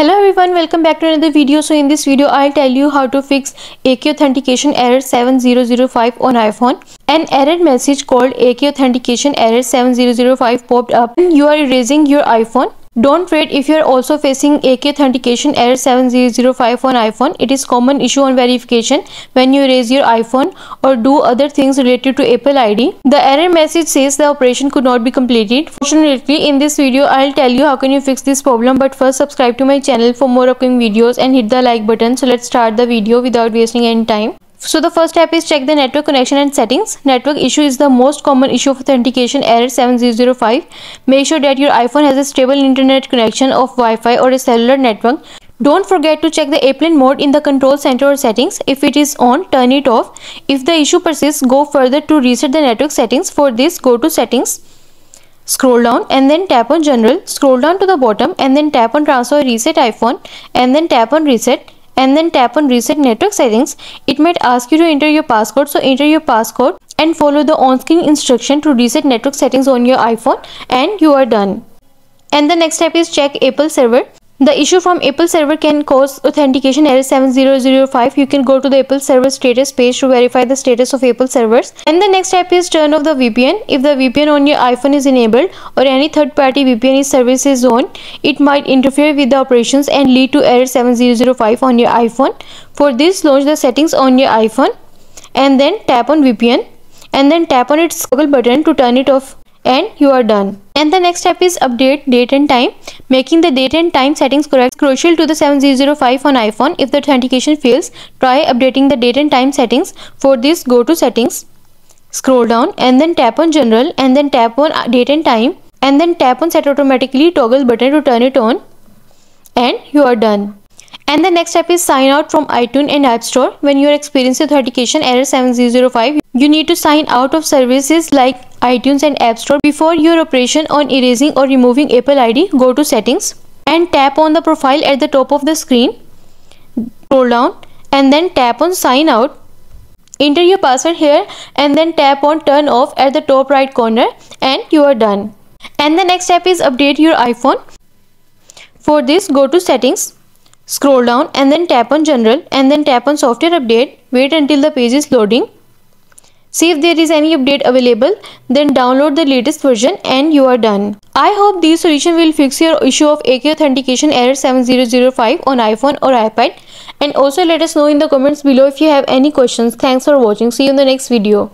Hello everyone, welcome back to another video. So in this video I'll tell you how to fix AKI authentication error 7005 on iPhone. An error message called AKI authentication error 7005 popped up when you are erasing your iPhone. Don't fret if you are also facing AKI authentication error 7005 on iPhone. It is a common issue on verification when you erase your iPhone or do other things related to Apple ID. The error message says the operation could not be completed. Fortunately, in this video, I'll tell you how can you fix this problem. But first, subscribe to my channel for more upcoming videos and hit the like button. So let's start the video without wasting any time. So the first step is check the network connection and settings. Network issue is the most common issue of authentication error 7005. Make sure that your iPhone has a stable internet connection of Wi-Fi or a cellular network. Don't forget to check the airplane mode in the control center or settings. If it is on, turn it off. If the issue persists, go further to reset the network settings. For this, go to settings. Scroll down and then tap on general. Scroll down to the bottom and then tap on transfer or reset iPhone and then tap on reset. And then tap on reset network settings. It might ask you to enter your passcode, so enter your passcode and follow the on-screen instruction to reset network settings on your iPhone and you are done. And the next step is check Apple server. The issue from Apple server can cause authentication error 7005. You can go to the Apple server status page to verify the status of Apple servers. And the next step is turn off the VPN. If the VPN on your iPhone is enabled or any third-party VPN service is on, it might interfere with the operations and lead to error 7005 on your iPhone. For this, launch the settings on your iPhone and then tap on VPN and then tap on its toggle button to turn it off. And you are done. And the next step is update date and time. Making the date and time settings correct is crucial to the 7005 on iPhone. If the authentication fails, try updating the date and time settings. For this, go to settings, scroll down and then tap on general and then tap on date and time and then tap on set automatically toggle button to turn it on and you are done. And the next step is sign out from iTunes and App Store. When you are experiencing authentication error 7005, you need to sign out of services like iTunes and App Store. Before your operation on erasing or removing Apple ID, go to settings and tap on the profile at the top of the screen. Scroll down and then tap on sign out. Enter your password here and then tap on turn off at the top right corner and you are done. And the next step is update your iPhone. For this, go to settings. Scroll down and then tap on general and then tap on software update. Wait until the page is loading. See if there is any update available, then download the latest version and you are done. I hope these solutions will fix your issue of AKI authentication error 7005 on iPhone or iPad. And also let us know in the comments below if you have any questions. Thanks for watching. See you in the next video.